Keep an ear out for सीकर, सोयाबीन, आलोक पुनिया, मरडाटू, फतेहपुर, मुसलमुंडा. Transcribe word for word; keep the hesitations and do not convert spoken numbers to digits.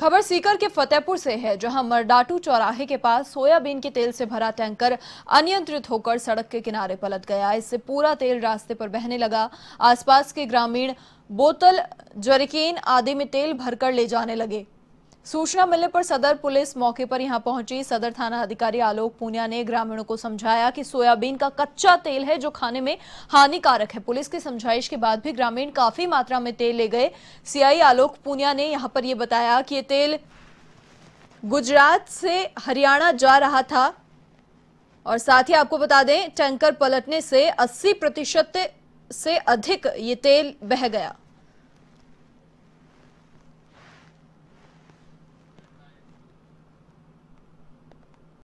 खबर सीकर के फतेहपुर से है, जहां मरडाटू चौराहे के पास सोयाबीन के तेल से भरा टैंकर अनियंत्रित होकर सड़क के किनारे पलट गया। इससे पूरा तेल रास्ते पर बहने लगा। आसपास के ग्रामीण बोतल, जरिकेन आदि में तेल भरकर ले जाने लगे। सूचना मिलने पर सदर पुलिस मौके पर यहां पहुंची। सदर थाना अधिकारी आलोक पुनिया ने ग्रामीणों को समझाया कि सोयाबीन का कच्चा तेल है जो खाने में हानिकारक है। पुलिस की समझाइश के बाद भी ग्रामीण काफी मात्रा में तेल ले गए। सीआई आलोक पुनिया ने यहां पर यह बताया कि ये तेल गुजरात से हरियाणा जा रहा था। और साथ ही आपको बता दें, टैंकर पलटने से अस्सी प्रतिशत से अधिक ये तेल बह गया।